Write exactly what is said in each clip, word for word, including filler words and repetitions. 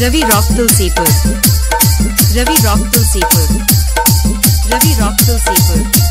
Ravi rock Tulsipur, Ravi rock Tulsipur, Ravi rock Tulsipur.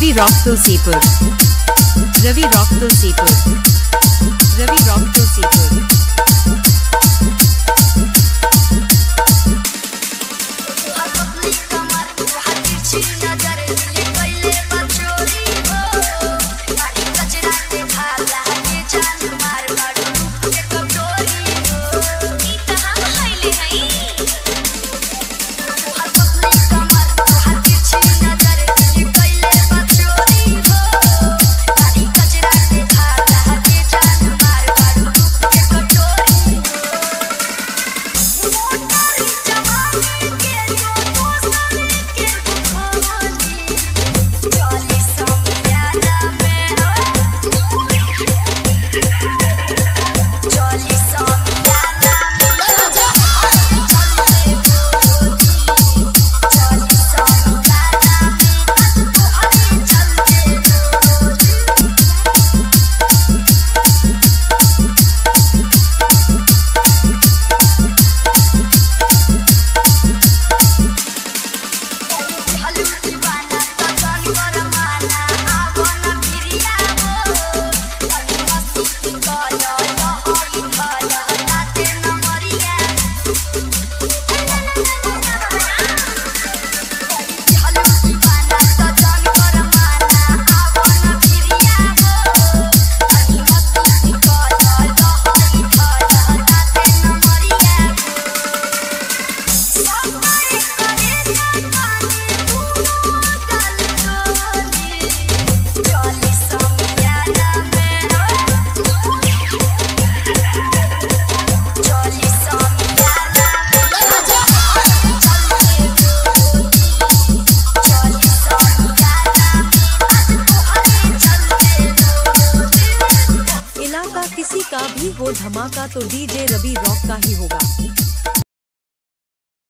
Ravi rock Tulsipur, Ravi rock Tulsipur, Ravi rock Tulsipur. किसी का भी हो धमाका तो डीजे रवि रॉक का ही होगा।